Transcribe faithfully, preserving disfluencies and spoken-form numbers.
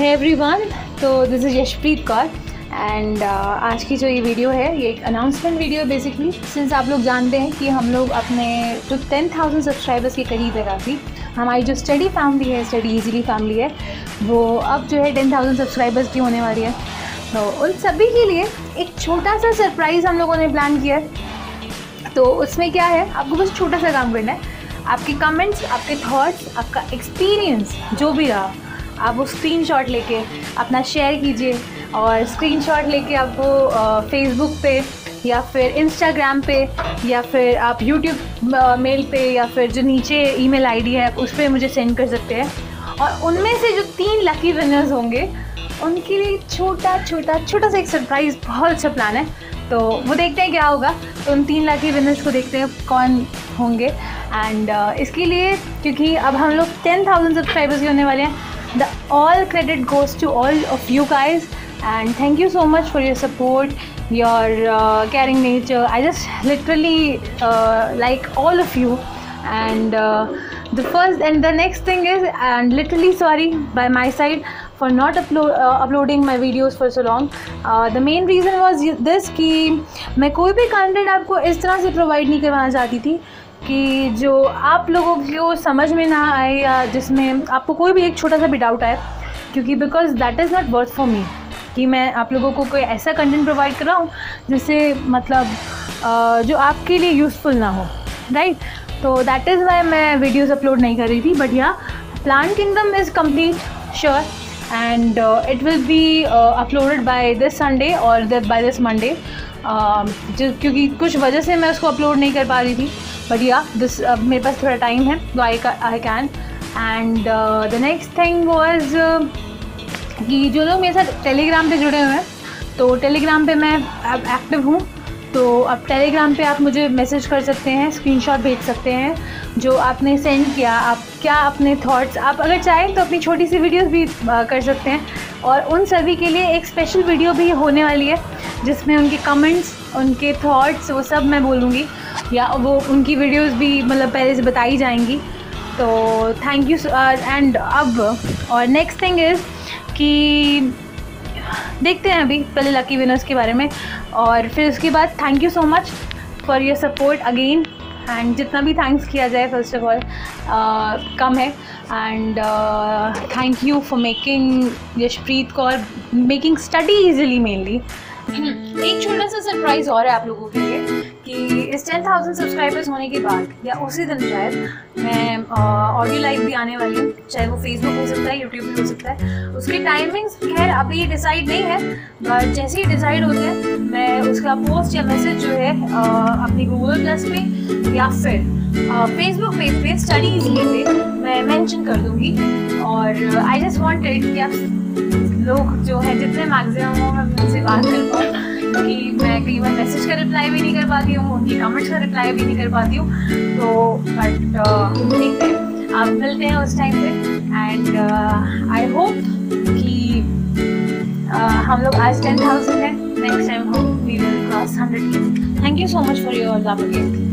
Hey everyone, so this is Yashpreet Kaur and uh, आज की जो ये वीडियो है ये एक अनाउंसमेंट वीडियो है बेसिकली सिंस आप लोग जानते हैं कि हम लोग अपने जो टेन थाउज़ेंड सब्सक्राइबर्स के करीब है काफ़ी हमारी जो स्टडी फैमिली है स्टडी इज़िली फैमिली है वो अब जो है टेन थाउज़ेंड सब्सक्राइबर्स की होने वाली है। तो उन सभी के लिए एक छोटा सा सरप्राइज़ हम लोगों ने प्लान किया है। तो उसमें क्या है, आपको बस छोटा सा काम करना है, आपके कमेंट्स, आपके थॉट्स, आपका एक्सपीरियंस जो भी रहा आप वो स्क्रीनशॉट लेके अपना शेयर कीजिए और स्क्रीनशॉट लेके आपको फेसबुक पे या फिर इंस्टाग्राम पे या फिर आप यूट्यूब मेल पे या फिर जो नीचे ईमेल आईडी है उस पर मुझे सेंड कर सकते हैं। और उनमें से जो तीन लकी विनर्स होंगे उनके लिए छोटा छोटा छोटा सा एक सरप्राइज़ बहुत अच्छा प्लान है। तो वो देखते हैं क्या होगा। तो उन तीन लकी विनर्स को देखते हैं कौन होंगे। एंड uh, इसके लिए क्योंकि अब हम लोग टेन थाउजेंड सब्सक्राइबर्स के होने वाले हैं, the all credit goes to all of you guys and thank you so much for your support, your uh, caring nature. I just literally uh, like all of you. And uh, the first and the next thing is, and literally sorry by my side for not upload uh, uploading my videos for so long. Uh, the main reason was this कि मैं कोई भी content आपको इस तरह से provide नहीं करवाना चाहती थी कि जो आप लोगों को समझ में ना आए या जिसमें आपको कोई भी एक छोटा सा भी डाउट आए, क्योंकि because that is not worth for me कि मैं आप लोगों को कोई ऐसा कंटेंट प्रोवाइड कर रहा हूँ जिससे मतलब जो आपके लिए यूज़फुल ना हो, राइट। तो दैट इज़ वाई मैं वीडियोस अपलोड नहीं कर रही थी। But yeah plant kingdom is complete sure and it will be uploaded by this Sunday और बाय दिस मंडे, क्योंकि कुछ वजह से मैं उसको अपलोड नहीं कर पा रही थी। बट या दिस मेरे पास थोड़ा टाइम है तो I I can. And the next thing was कि जो लोग मेरे साथ टेलीग्राम पे जुड़े हुए हैं तो टेलीग्राम पे मैं अब एक्टिव हूँ, तो अब टेलीग्राम पे आप मुझे मैसेज कर सकते हैं, स्क्रीनशॉट भेज सकते हैं जो आपने सेंड किया, आप क्या अपने थॉट्स, आप अगर चाहें तो अपनी छोटी सी वीडियोस भी कर सकते हैं। और उन सभी के लिए एक स्पेशल वीडियो भी होने वाली है जिसमें उनके कमेंट्स, उनके थॉट्स वो सब मैं बोलूँगी या वो उनकी वीडियोस भी मतलब पहले से बताई जाएंगी। तो थैंक यू। एंड अब और नेक्स्ट थिंग इज़ कि देखते हैं अभी पहले लकी विनर्स के बारे में और फिर उसके बाद thank you so much for your support again. And जितना भी थैंक्स किया जाए फर्स्ट ऑफ ऑल कम है। And thank you for making Yashpreet Kaur making study easily mainly. एक छोटा सा सरप्राइज़ और है आप लोगों के लिए कि इस टेन थाउज़ेंड सब्सक्राइबर्स होने के बाद या उसी दिन शायद मैं ऑडियो लाइव भी आने वाली हूँ, चाहे वो फेसबुक हो सकता है, यूट्यूब भी हो सकता है। उसकी टाइमिंग्स खैर अभी डिसाइड नहीं है, बट जैसे ही डिसाइड होते हैं मैं उसका पोस्ट या मैसेज जो है आ, अपनी गूगल प्लस पे या फिर आ, फेसबुक पेज पे स्टडी इज़िली पे मैं मेंशन कर दूँगी। और आई जस्ट वांटेड कि आप लोग जो है जितने मैक्सिमम हो हम उनसे बात कर पाऊँ, क्योंकि मैं कई बार मैसेज का रिप्लाई भी नहीं कर पाती हूँ, उनकी कमेंट्स का रिप्लाई भी नहीं कर पाती हूँ। तो बट ठीक है, आप मिलते हैं उस टाइम पे। एंड आई होप कि uh, हम लोग आज टेन थाउज़ेंड है, next time hope we will cross hundred के। Thank you so much for your love again.